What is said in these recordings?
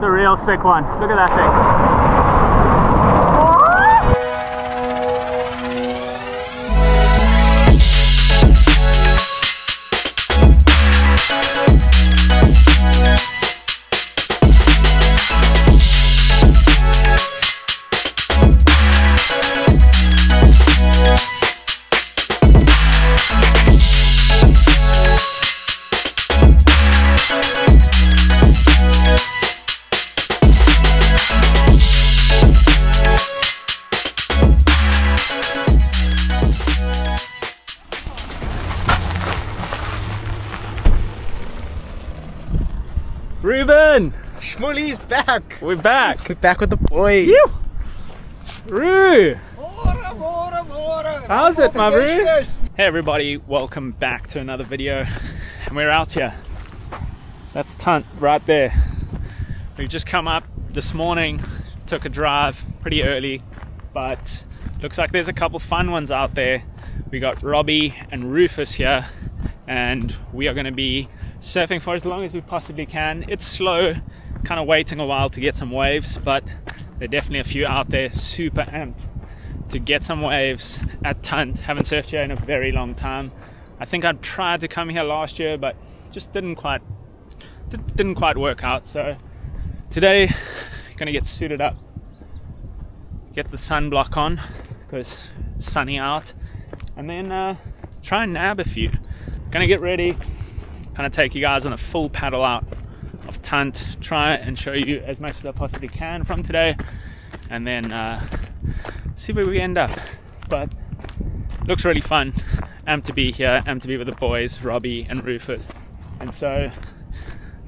It's a real sick one. Look at that thing. Reuben! Shmuley's back! We're back! We're back with the boys! Yew. Roo! How's it, my Roo? Hey everybody, welcome back to another video. And we're out here. That's Tand right there. We've just come up this morning, took a drive pretty early, but looks like there's a couple fun ones out there. We got Robbie and Rufus here, and we are going to be surfing for as long as we possibly can. It's slow, kind of waiting a while to get some waves, but there are definitely a few out there super amped to get some waves at Tand. Haven't surfed here in a very long time. I think I tried to come here last year, but just didn't quite work out. So today, gonna get suited up, get the sunblock on because it's sunny out, and then try and nab a few. Gonna get ready. Gonna take you guys on a full paddle out of Tand, try and show you as much as I possibly can from today, and then see where we end up. But looks really fun. Amped to be here, amped to be with the boys, Robbie and Rufus. And so,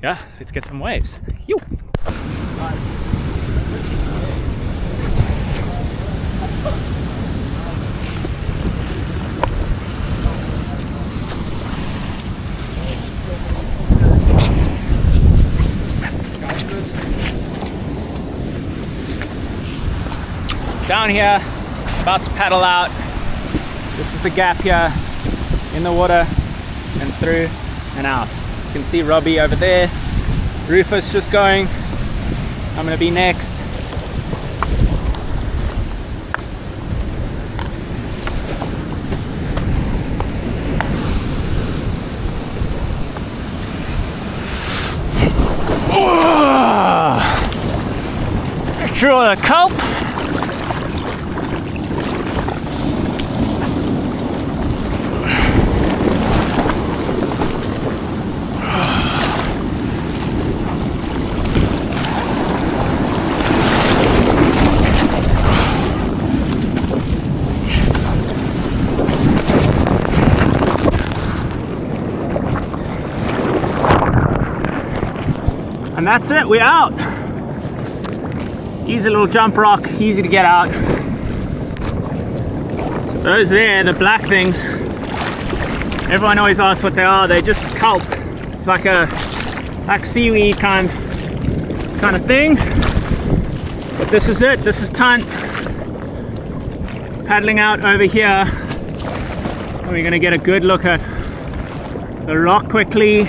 yeah, let's get some waves. Yo. Down here, about to paddle out. This is the gap here, in the water, and through and out. You can see Robbie over there, Rufus just going. I'm gonna be next. Oh! Draw a culp. And that's it, we're out. Easy little jump rock, easy to get out. So those there, the black things, everyone always asks what they are. They just kelp. It's like a seaweed kind of thing. But this is it, this is Tand. Paddling out over here. And we're gonna get a good look at the rock quickly.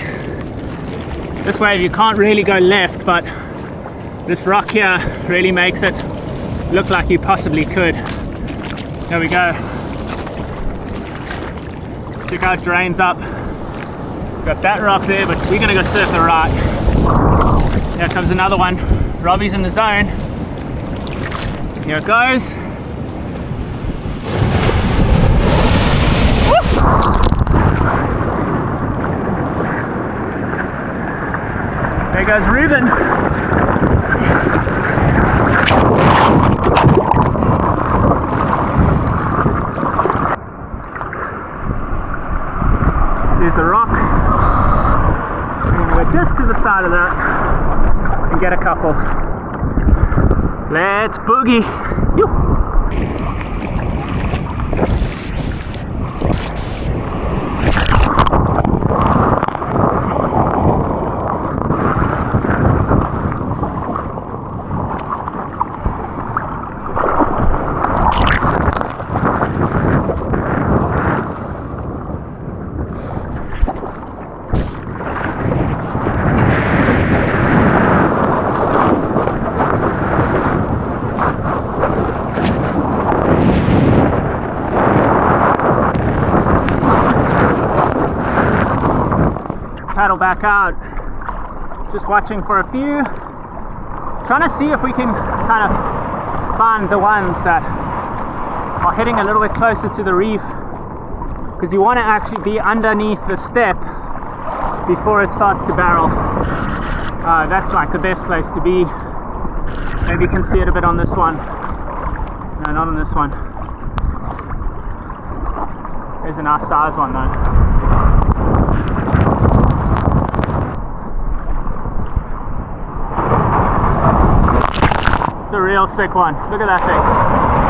This wave you can't really go left, but this rock here really makes it look like you possibly could. There we go. Check out drains up. It's got that rock there, but we're gonna go surf the right. Here comes another one. Robbie's in the zone. Here it goes. There goes Reuben. There's the rock. We're just to the side of that and get a couple. Let's boogie. Yoo. paddle back out. Just watching for a few, trying to see if we can kind of find the ones that are heading a little bit closer to the reef, because you want to actually be underneath the step before it starts to barrel. That's like the best place to be. Maybe you can see it a bit on this one. No, not on this one. There's a nice size one though. It's a real sick one. Look at that thing.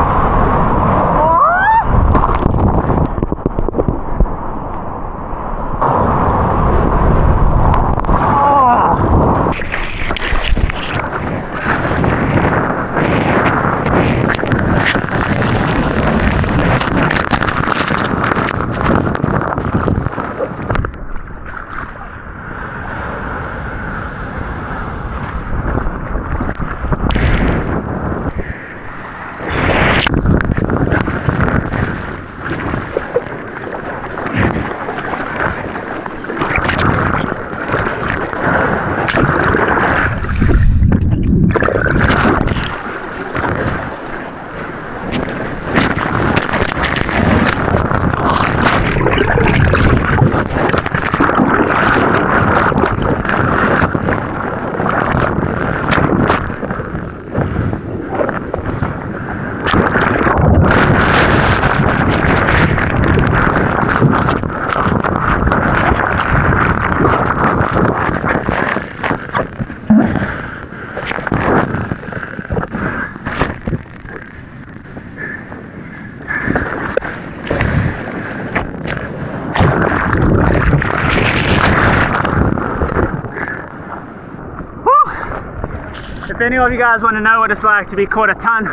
If any of you guys want to know what it's like to be caught a ton,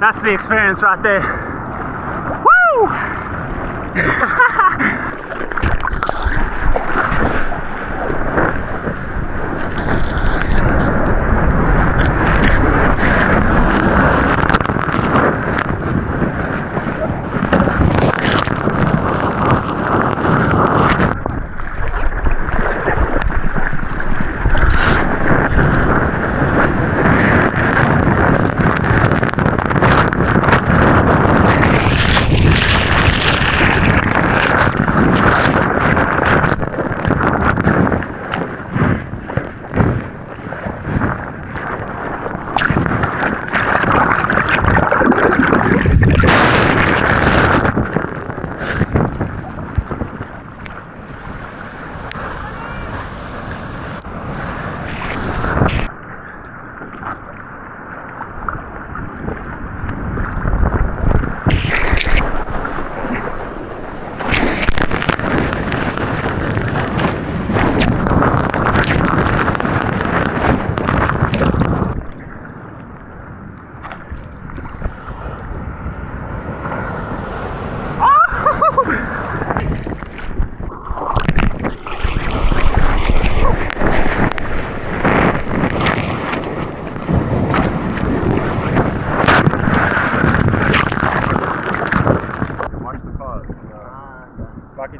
that's the experience right there. Woo!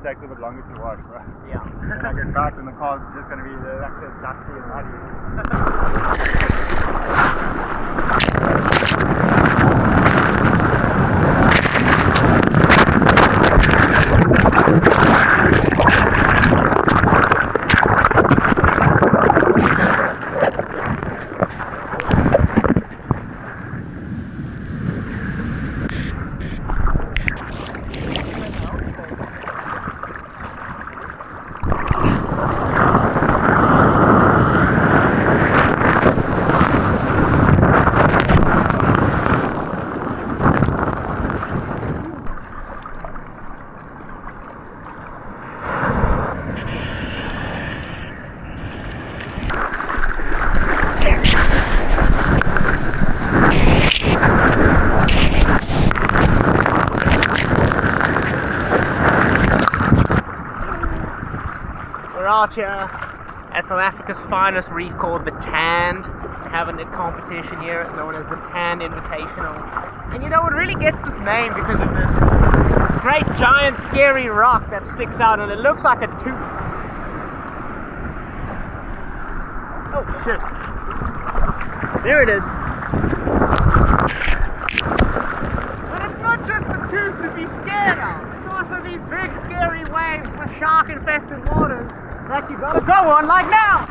Takes a bit longer to wash, right? Yeah. When I get back and the car's just going to be there, like, dusty and muddy. At South Africa's finest reef called the Tand. We're having a competition here, it's known as the Tand Invitational. And you know, it really gets this name because of this great giant scary rock that sticks out and it looks like a tooth. shit. There it is. But it's not just the tooth to be scared of. It's also these big scary waves for shark infested waters that you gotta go on like now.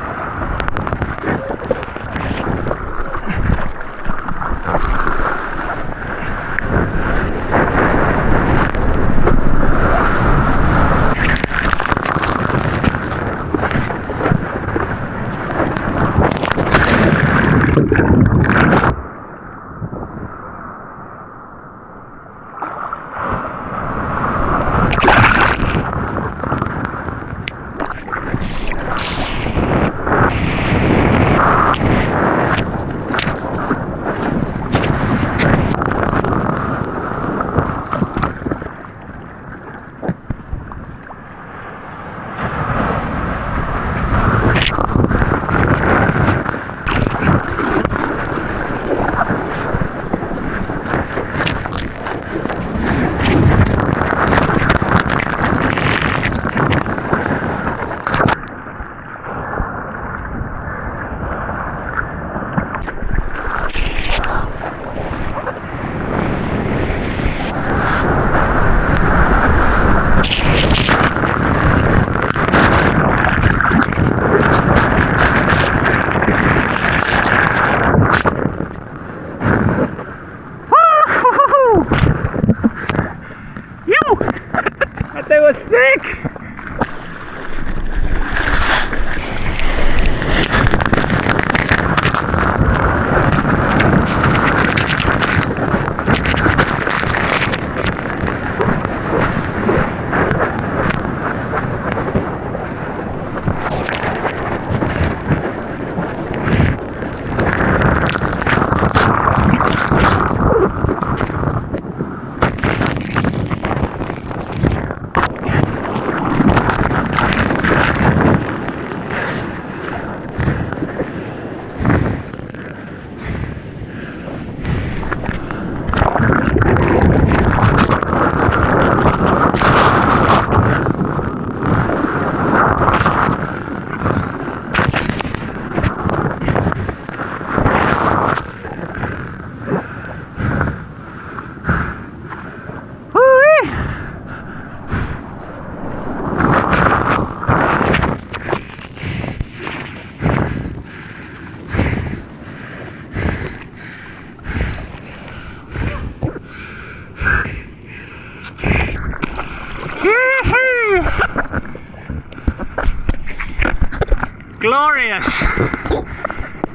Glorious.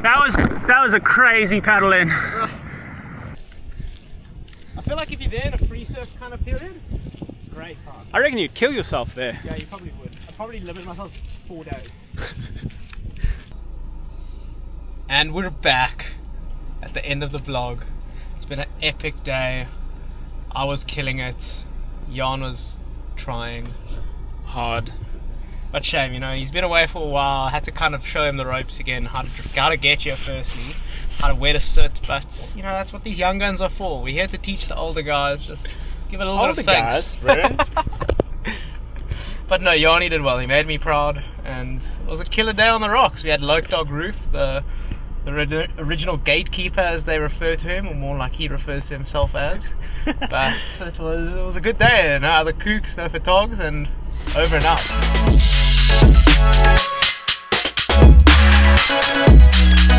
That was a crazy paddle in. I feel like if you're there in a free surf kind of period, great park. I reckon you'd kill yourself there. Yeah, you probably would. I'd probably limit myself to 4 days. And we're back at the end of the vlog. It's been an epic day. I was killing it. Jan was trying hard. But shame, you know, he's been away for a while. I had to kind of show him the ropes again, how to get here firstly, where to sit, but you know, that's what these young guns are for. We're here to teach the older guys, just give it a little bit of thanks. Older guys, really? But no, Yanni did well, he made me proud, and it was a killer day on the rocks. We had Loke Dog Roof, the original gatekeeper as they refer to him, or more like he refers to himself as. But it was a good day, no other kooks, no photogs, and over and out.